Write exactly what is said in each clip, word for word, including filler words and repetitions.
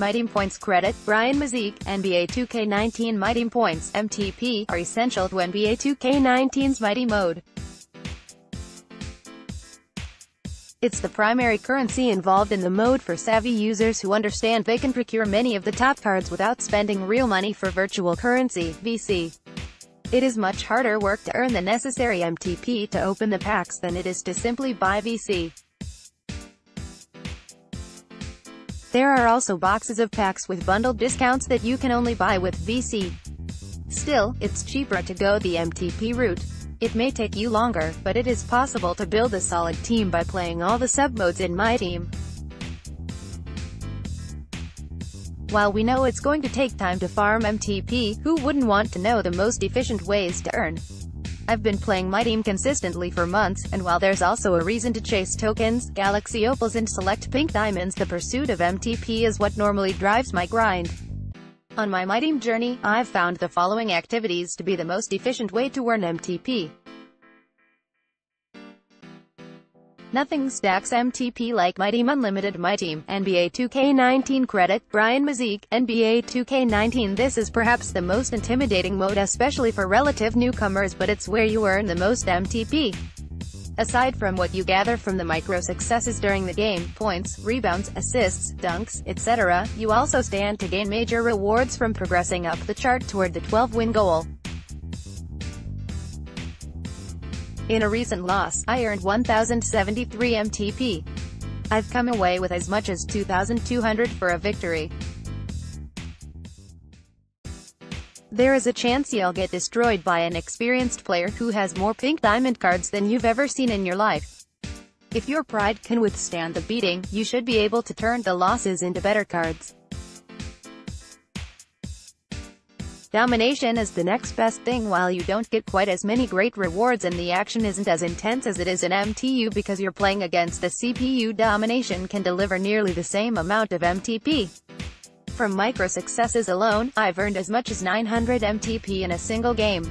MyTeam Points credit, Brian Mazique, N B A two K nineteen MyTeam Points, M T P, are essential to N B A two K nineteen's MyTeam mode. It's the primary currency involved in the mode for savvy users who understand they can procure many of the top cards without spending real money for virtual currency, V C. It is much harder work to earn the necessary M T P to open the packs than it is to simply buy V C. There are also boxes of packs with bundled discounts that you can only buy with V C. Still, it's cheaper to go the M T P route. It may take you longer, but it is possible to build a solid team by playing all the submodes in MyTeam. While we know it's going to take time to farm M T P, who wouldn't want to know the most efficient ways to earn? I've been playing MyTeam consistently for months, and while there's also a reason to chase tokens, Galaxy Opals and select pink diamonds, the pursuit of M T P is what normally drives my grind. On my MyTeam journey, I've found the following activities to be the most efficient way to earn M T P. Nothing stacks M T P like MyTeam Unlimited, MyTeam, N B A two K nineteen credit, Brian Mazique, N B A two K nineteen. This is perhaps the most intimidating mode, especially for relative newcomers, but it's where you earn the most M T P. Aside from what you gather from the micro-successes during the game, points, rebounds, assists, dunks, et cetera, you also stand to gain major rewards from progressing up the chart toward the twelve win goal. In a recent loss, I earned one thousand seventy-three M T P. I've come away with as much as two thousand two hundred for a victory. There is a chance you'll get destroyed by an experienced player who has more pink diamond cards than you've ever seen in your life. If your pride can withstand the beating, you should be able to turn the losses into better cards. Domination is the next best thing. While you don't get quite as many great rewards and the action isn't as intense as it is in M T U because you're playing against the C P U, domination can deliver nearly the same amount of M T P. From micro successes alone, I've earned as much as nine hundred M T P in a single game.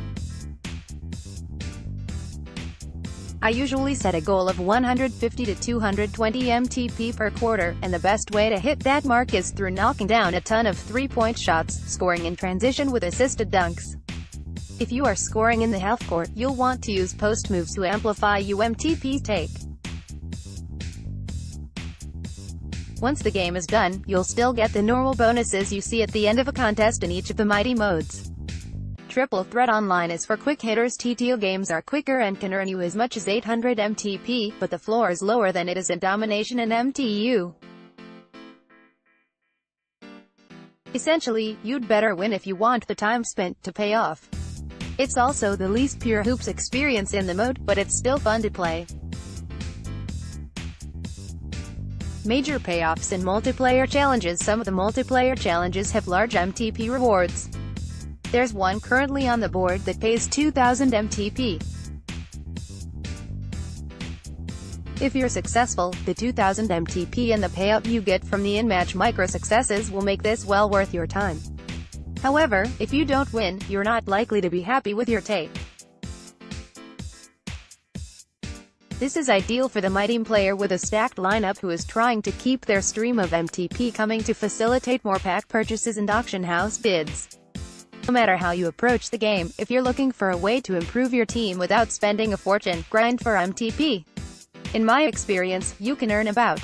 I usually set a goal of one hundred fifty to two hundred twenty M T P per quarter, and the best way to hit that mark is through knocking down a ton of three-point shots, scoring in transition with assisted dunks. If you are scoring in the half court, you'll want to use post moves to amplify your M T P take. Once the game is done, you'll still get the normal bonuses you see at the end of a contest in each of the MyTeam modes. Triple Threat Online is for quick hitters. T T O games are quicker and can earn you as much as eight hundred M T P, but the floor is lower than it is in Domination and M T U. Essentially, you'd better win if you want the time spent to pay off. It's also the least pure hoops experience in the mode, but it's still fun to play. Major payoffs in multiplayer challenges. Some of the multiplayer challenges have large M T P rewards. There's one currently on the board that pays two thousand M T P. If you're successful, the two thousand M T P and the payout you get from the in-match micro-successes will make this well worth your time. However, if you don't win, you're not likely to be happy with your take. This is ideal for the MyTeam player with a stacked lineup who is trying to keep their stream of M T P coming to facilitate more pack purchases and auction house bids. No matter how you approach the game, if you're looking for a way to improve your team without spending a fortune, grind for M T P. In my experience, you can earn about